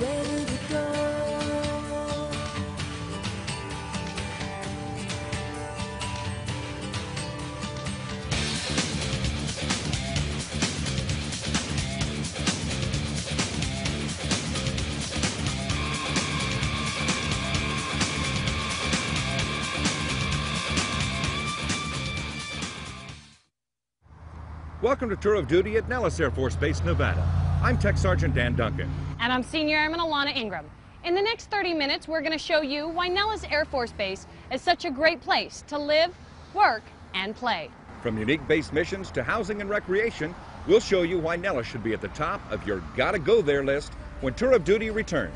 ready to go. Welcome to Tour of Duty at Nellis Air Force Base, Nevada. I'm Tech Sergeant Dan Duncan. And I'm Senior Airman Alana Ingram. In the next 30 minutes, we're going to show you why Nellis Air Force Base is such a great place to live, work, and play. From unique base missions to housing and recreation, we'll show you why Nellis should be at the top of your gotta go there list when Tour of Duty returns.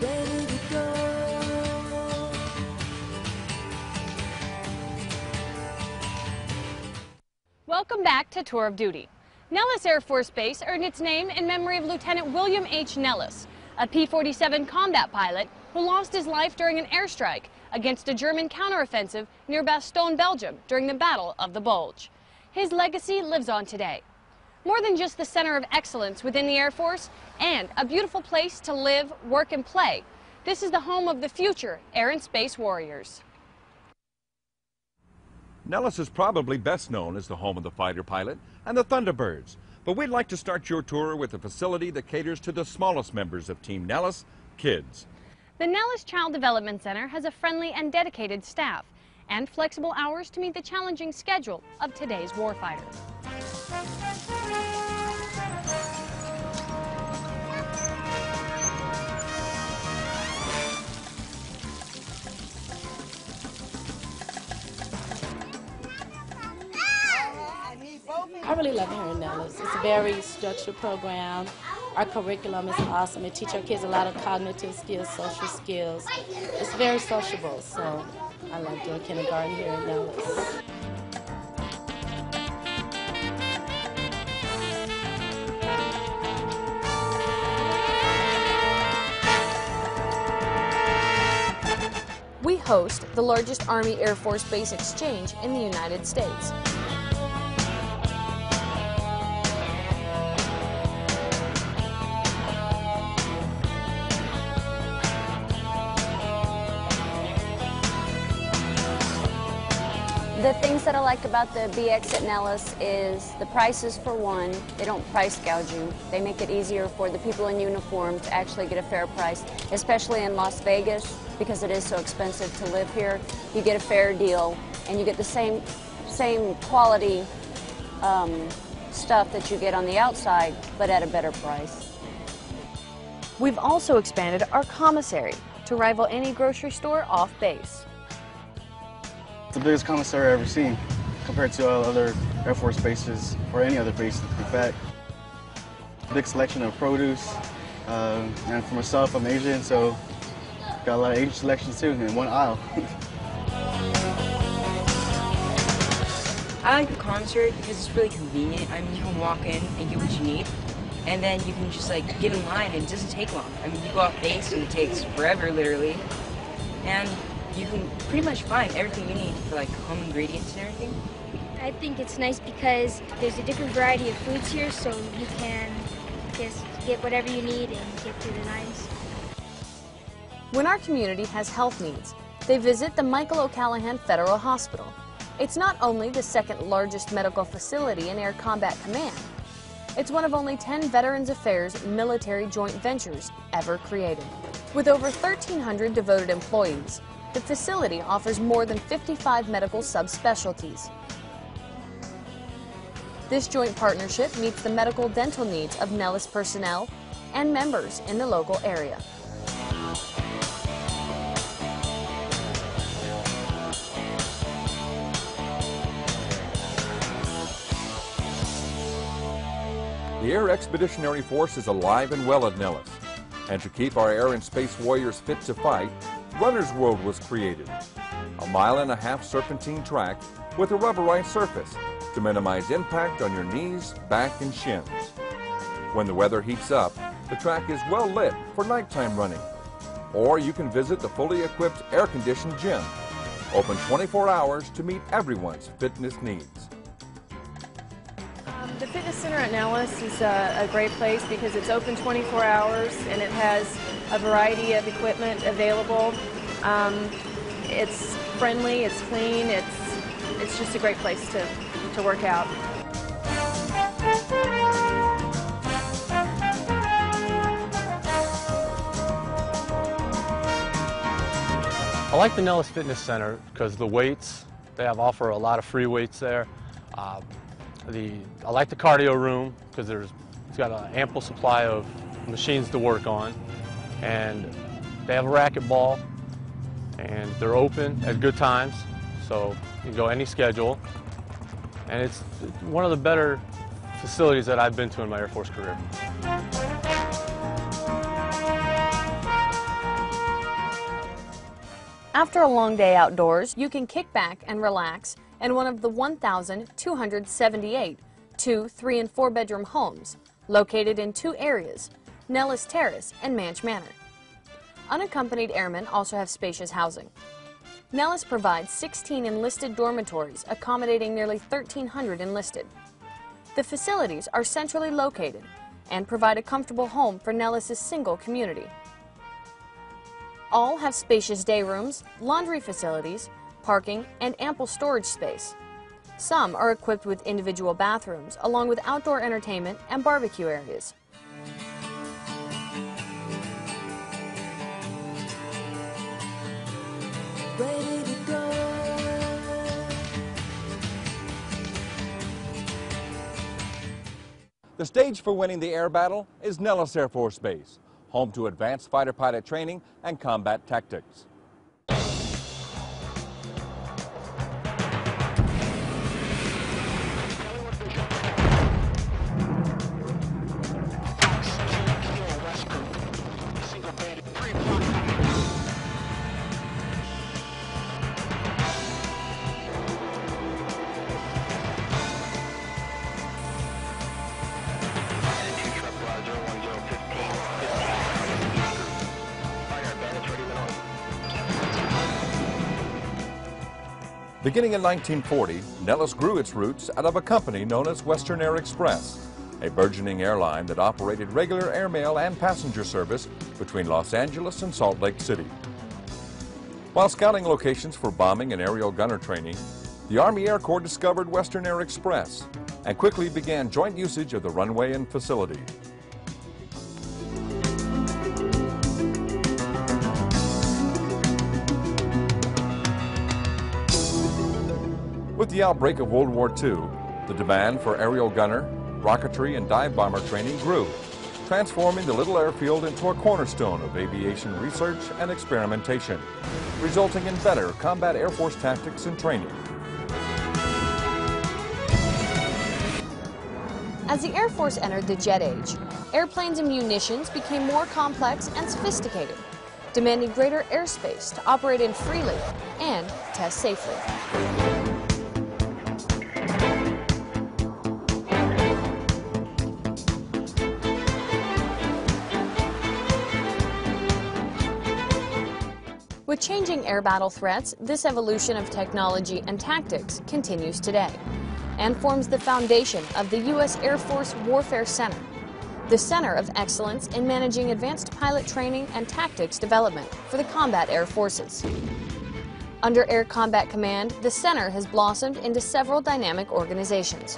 Ready to go. Welcome back to Tour of Duty. Nellis Air Force Base earned its name in memory of Lieutenant William H. Nellis, a P-47 combat pilot who lost his life during an airstrike against a German counteroffensive near Bastogne, Belgium during the Battle of the Bulge. His legacy lives on today. More than just the center of excellence within the Air Force and a beautiful place to live, work, and play, this is the home of the future air and space warriors. Nellis is probably best known as the home of the fighter pilot and the Thunderbirds, but we'd like to start your tour with a facility that caters to the smallest members of Team Nellis, kids. The Nellis Child Development Center has a friendly and dedicated staff and flexible hours to meet the challenging schedule of today's warfighter. I really love it here in Nellis. It's a very structured program. Our curriculum is awesome. It teaches our kids a lot of cognitive skills, social skills. It's very sociable, so I love doing kindergarten here in Nellis. We host the largest Army Air Force Base exchange in the United States. The things that I like about the BX at Nellis is the prices, for one. They don't price gouge you. They make it easier for the people in uniform to actually get a fair price, especially in Las Vegas, because it is so expensive to live here. You get a fair deal, and you get the same quality stuff that you get on the outside, but at a better price. We've also expanded our commissary to rival any grocery store off base. It's the biggest commissary I've ever seen compared to all other Air Force bases or any other base, in fact. Big selection of produce, and for myself, I'm Asian, so got a lot of Asian selections too in one aisle. I like the commissary because it's really convenient. I mean, you can walk in and get what you need, and then you can just like get in line and it doesn't take long. I mean, you go off base and it takes forever, literally. And you can pretty much find everything you need for like home ingredients and everything. I think it's nice because there's a different variety of foods here, so you can just get whatever you need and get through the lines. When our community has health needs, they visit the Michael O'Callaghan Federal Hospital. It's not only the second largest medical facility in Air Combat Command, it's one of only 10 Veterans Affairs military joint ventures ever created. With over 1,300 devoted employees, the facility offers more than 55 medical subspecialties. This joint partnership meets the medical dental needs of Nellis personnel and members in the local area. The Air Expeditionary Force is alive and well at Nellis. And to keep our air and space warriors fit to fight, Runner's World was created, a 1.5-mile serpentine track with a rubberized surface to minimize impact on your knees, back, and shins. When the weather heats up, the track is well lit for nighttime running, or you can visit the fully equipped air-conditioned gym, open 24 hours to meet everyone's fitness needs. The fitness center at Nellis is a great place because it's open 24 hours and it has a variety of equipment available. It's friendly, it's clean, it's just a great place to work out. I like the Nellis Fitness Center because the weights, they offer a lot of free weights there. I like the cardio room because it's got an ample supply of machines to work on. And they have a racquetball, and they're open at good times, so you can go any schedule. And it's one of the better facilities that I've been to in my Air Force career. After a long day outdoors, you can kick back and relax in one of the 1,278 2-, 3-, and 4-bedroom homes located in two areas, Nellis Terrace and Manch Manor. Unaccompanied airmen also have spacious housing. Nellis provides 16 enlisted dormitories, accommodating nearly 1,300 enlisted. The facilities are centrally located and provide a comfortable home for Nellis's single community. All have spacious day rooms, laundry facilities, parking, and ample storage space. Some are equipped with individual bathrooms, along with outdoor entertainment and barbecue areas. Ready to go. The stage for winning the air battle is Nellis Air Force Base, home to advanced fighter pilot training and combat tactics. Beginning in 1940, Nellis grew its roots out of a company known as Western Air Express, a burgeoning airline that operated regular airmail and passenger service between Los Angeles and Salt Lake City. While scouting locations for bombing and aerial gunner training, the Army Air Corps discovered Western Air Express and quickly began joint usage of the runway and facility. With the outbreak of World War II, the demand for aerial gunner, rocketry, and dive bomber training grew, transforming the little airfield into a cornerstone of aviation research and experimentation, resulting in better combat Air Force tactics and training. As the Air Force entered the jet age, airplanes and munitions became more complex and sophisticated, demanding greater airspace to operate in freely and test safely. With changing air battle threats, this evolution of technology and tactics continues today and forms the foundation of the U.S. Air Force Warfare Center, the center of excellence in managing advanced pilot training and tactics development for the combat air forces. Under Air Combat Command, the center has blossomed into several dynamic organizations.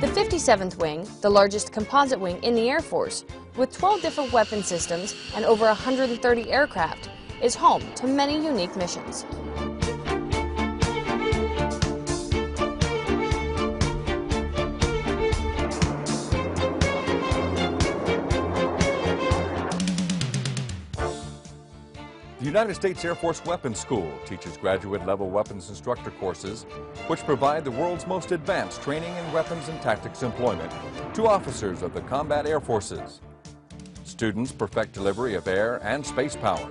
The 57th Wing, the largest composite wing in the Air Force, with 12 different weapon systems and over 130 aircraft, is home to many unique missions. The United States Air Force Weapons School teaches graduate-level weapons instructor courses which provide the world's most advanced training in weapons and tactics employment to officers of the combat air forces. Students perfect delivery of air and space power.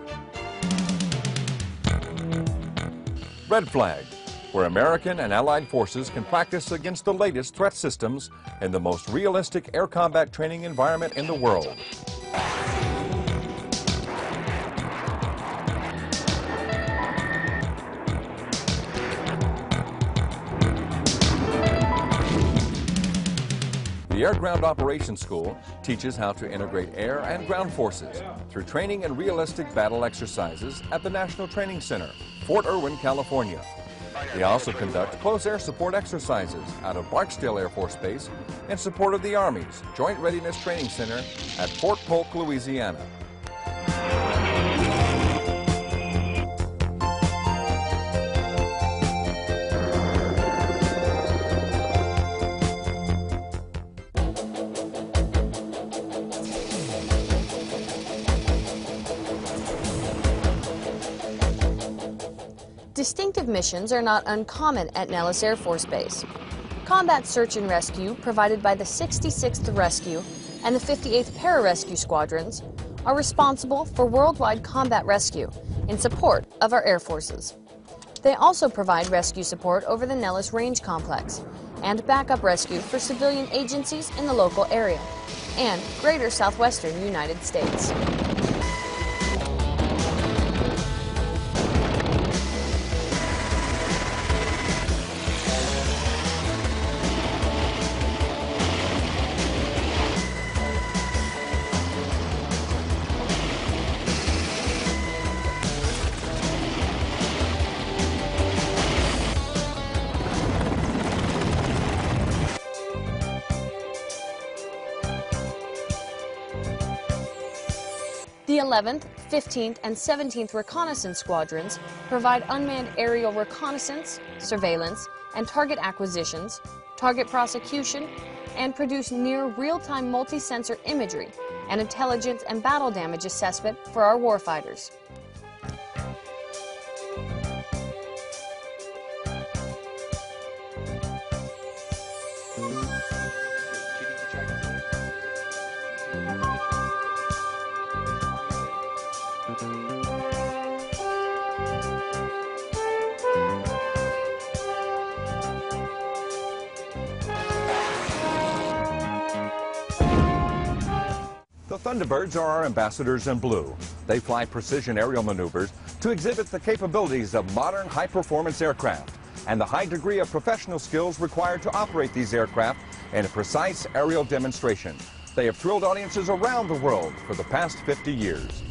Red Flag, where American and Allied forces can practice against the latest threat systems in the most realistic air combat training environment in the world. The Air Ground Operations School teaches how to integrate air and ground forces through training and realistic battle exercises at the National Training Center, Fort Irwin, California. They also conduct close air support exercises out of Barksdale Air Force Base in support of the Army's Joint Readiness Training Center at Fort Polk, Louisiana. Distinctive missions are not uncommon at Nellis Air Force Base. Combat search and rescue provided by the 66th Rescue and the 58th Pararescue Squadrons are responsible for worldwide combat rescue in support of our Air Forces. They also provide rescue support over the Nellis Range Complex and backup rescue for civilian agencies in the local area and greater southwestern United States. The 11th, 15th, and 17th Reconnaissance Squadrons provide unmanned aerial reconnaissance, surveillance, and target acquisitions, target prosecution, and produce near real-time multi-sensor imagery and intelligence and battle damage assessment for our warfighters. The Thunderbirds are our ambassadors in blue. They fly precision aerial maneuvers to exhibit the capabilities of modern high-performance aircraft and the high degree of professional skills required to operate these aircraft in a precise aerial demonstration. They have thrilled audiences around the world for the past 50 years.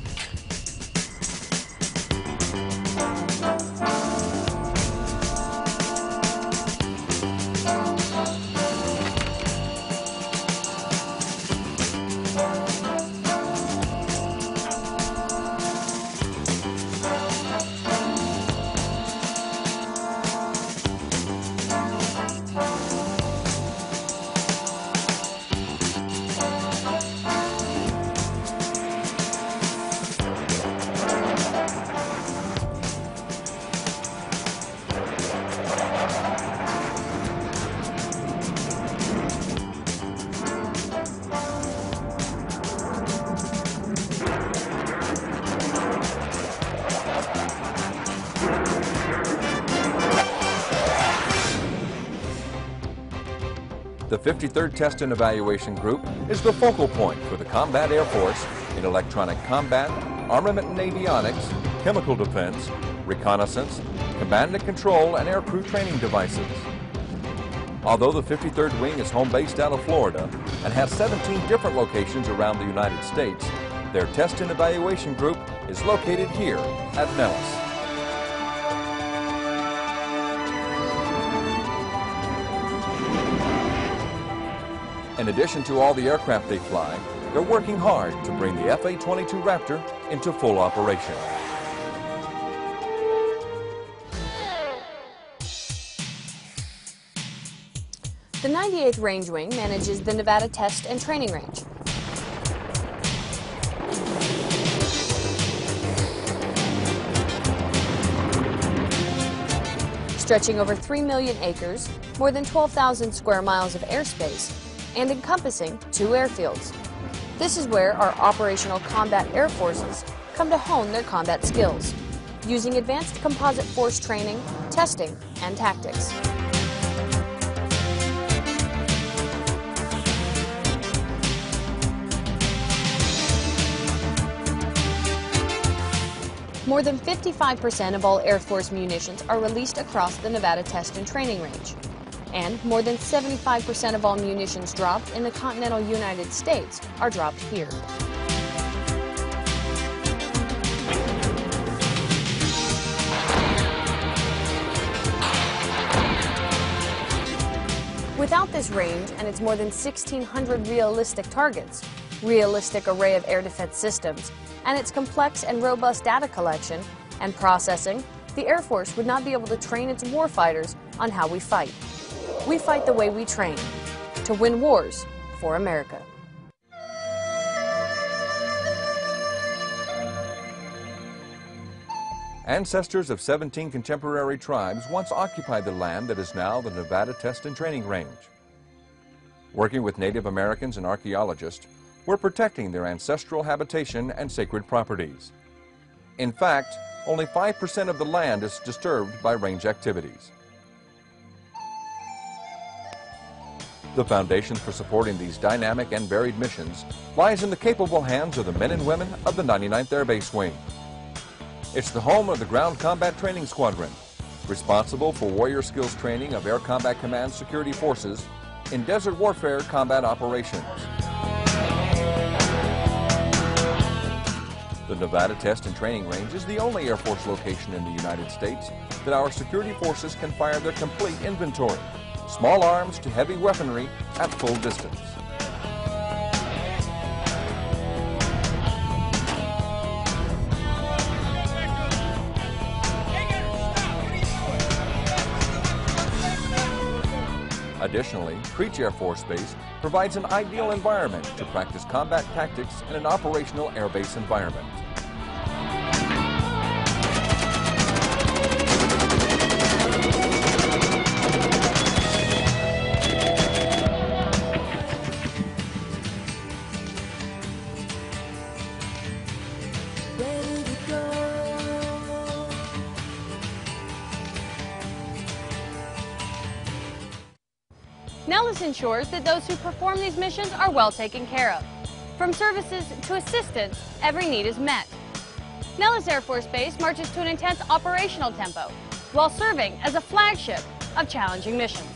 The 53rd Test and Evaluation Group is the focal point for the Combat Air Force in electronic combat, armament and avionics, chemical defense, reconnaissance, command and control, and aircrew training devices. Although the 53rd Wing is home-based out of Florida and has 17 different locations around the United States, their Test and Evaluation Group is located here at Nellis. In addition to all the aircraft they fly, they're working hard to bring the F/A-22 Raptor into full operation. The 98th Range Wing manages the Nevada Test and Training Range. Stretching over 3 million acres, more than 12,000 square miles of airspace, and encompassing 2 airfields. This is where our operational combat air forces come to hone their combat skills, using advanced composite force training, testing, and tactics. More than 55% of all Air Force munitions are released across the Nevada Test and Training Range. And more than 75% of all munitions dropped in the continental United States are dropped here. Without this range and its more than 1,600 realistic targets, realistic array of air defense systems, and its complex and robust data collection and processing, the Air Force would not be able to train its warfighters on how we fight. We fight the way we train, to win wars for America. Ancestors of 17 contemporary tribes once occupied the land that is now the Nevada Test and Training Range. Working with Native Americans and archaeologists, we're protecting their ancestral habitation and sacred properties. In fact, only 5% of the land is disturbed by range activities. The foundation for supporting these dynamic and varied missions lies in the capable hands of the men and women of the 99th Air Base Wing. It's the home of the Ground Combat Training Squadron, responsible for warrior skills training of Air Combat Command security forces in desert warfare combat operations. The Nevada Test and Training Range is the only Air Force location in the United States that our security forces can fire their complete inventory, small arms to heavy weaponry, at full distance. Additionally, Creech Air Force Base provides an ideal environment to practice combat tactics in an operational airbase environment. Nellis ensures that those who perform these missions are well taken care of. From services to assistance, every need is met. Nellis Air Force Base marches to an intense operational tempo while serving as a flagship of challenging missions.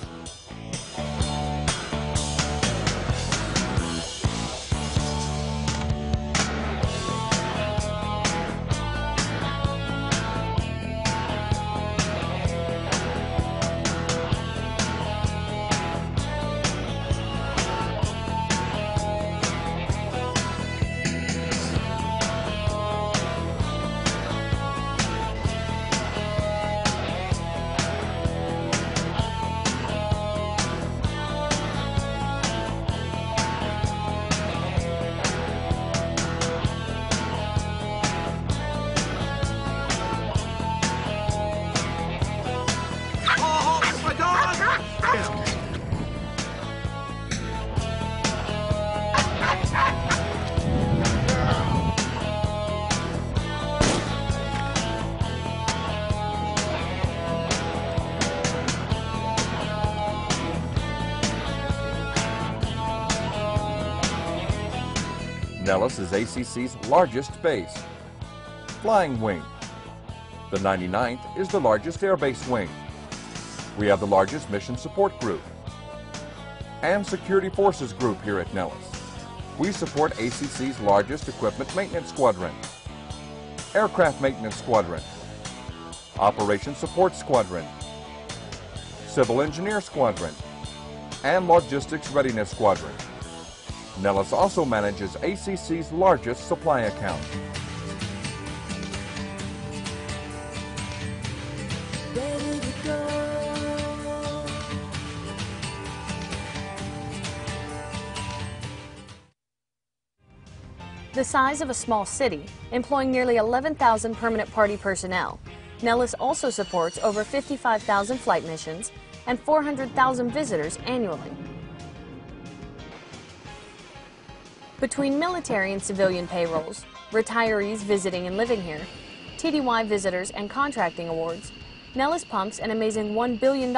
Nellis is ACC's largest base, Flying Wing. The 99th is the largest airbase wing. We have the largest mission support group and security forces group here at Nellis. We support ACC's largest equipment maintenance squadron, aircraft maintenance squadron, operations support squadron, civil engineer squadron, and logistics readiness squadron. Nellis also manages ACC's largest supply account. The size of a small city, employing nearly 11,000 permanent party personnel, Nellis also supports over 55,000 flight missions and 400,000 visitors annually. Between military and civilian payrolls, retirees visiting and living here, TDY visitors and contracting awards, Nellis pumps an amazing $1 billion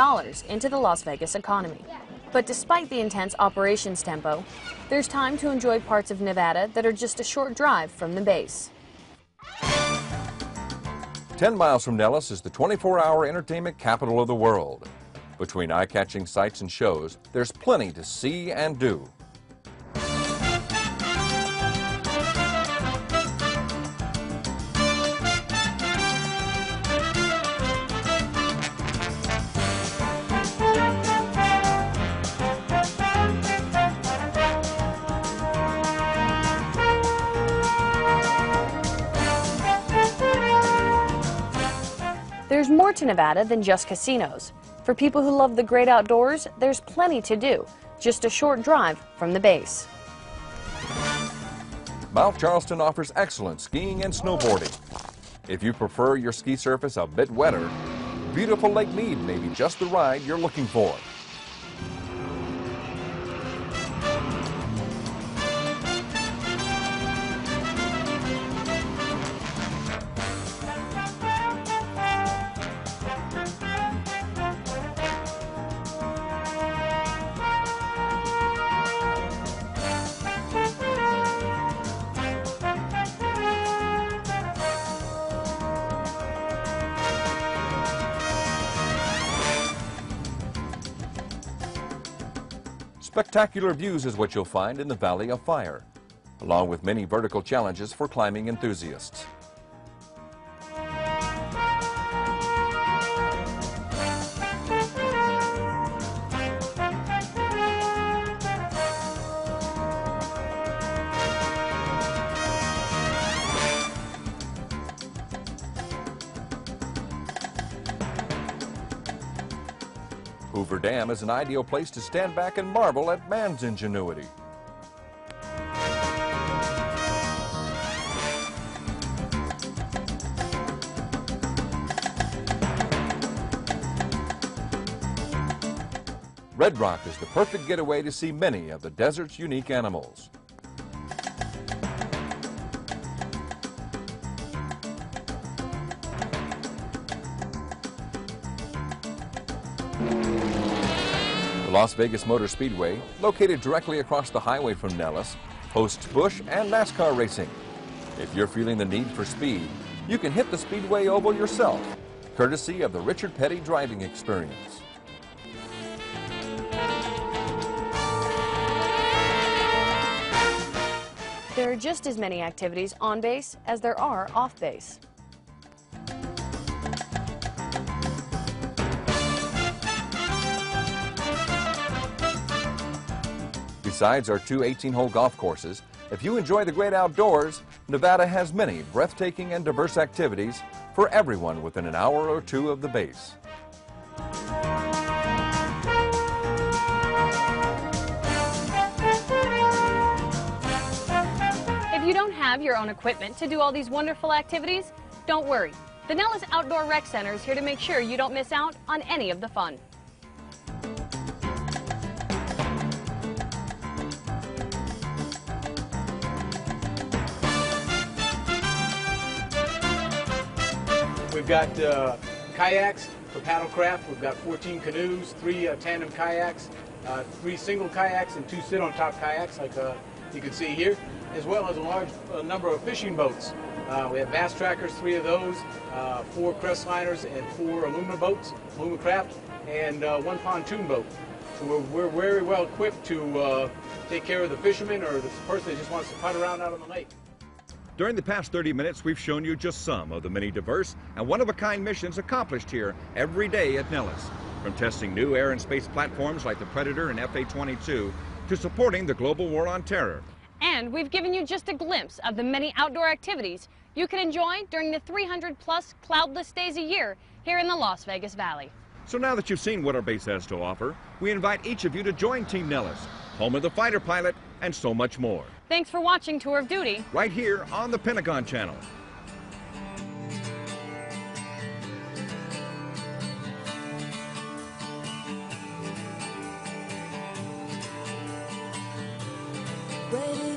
into the Las Vegas economy. But despite the intense operations tempo, there's time to enjoy parts of Nevada that are just a short drive from the base. 10 miles from Nellis is the 24-hour entertainment capital of the world. Between eye-catching sights and shows, there's plenty to see and do. There's more to Nevada than just casinos. For people who love the great outdoors, there's plenty to do, just a short drive from the base. Mount Charleston offers excellent skiing and snowboarding. If you prefer your ski surface a bit wetter, beautiful Lake Mead may be just the ride you're looking for. Spectacular views is what you'll find in the Valley of Fire, along with many vertical challenges for climbing enthusiasts. Hoover Dam is an ideal place to stand back and marvel at man's ingenuity. Red Rock is the perfect getaway to see many of the desert's unique animals. Las Vegas Motor Speedway, located directly across the highway from Nellis, hosts bush and NASCAR racing. If you're feeling the need for speed, you can hit the Speedway Oval yourself, courtesy of the Richard Petty Driving Experience. There are just as many activities on base as there are off base. Besides our two 18-hole golf courses, if you enjoy the great outdoors, Nevada has many breathtaking and diverse activities for everyone within an hour or two of the base. If you don't have your own equipment to do all these wonderful activities, don't worry. The Nellis Outdoor Rec Center is here to make sure you don't miss out on any of the fun. We've got kayaks for paddle craft. We've got 14 canoes, 3 tandem kayaks, 3 single kayaks, and 2 sit-on-top kayaks, like you can see here, as well as a large number of fishing boats. We have bass trackers, 3 of those, 4 crest liners, and 4 aluminum boats, aluminum craft, and 1 pontoon boat. So we're very well equipped to take care of the fisherman or the person that just wants to putt around out on the lake. During the past 30 minutes, we've shown you just some of the many diverse and one-of-a-kind missions accomplished here every day at Nellis. From testing new air and space platforms like the Predator and F/A-22 to supporting the global war on terror. And we've given you just a glimpse of the many outdoor activities you can enjoy during the 300-plus cloudless days a year here in the Las Vegas Valley. So now that you've seen what our base has to offer, we invite each of you to join Team Nellis, home of the fighter pilot, and so much more. Thanks for watching Tour of Duty, right here on the Pentagon Channel. Ready.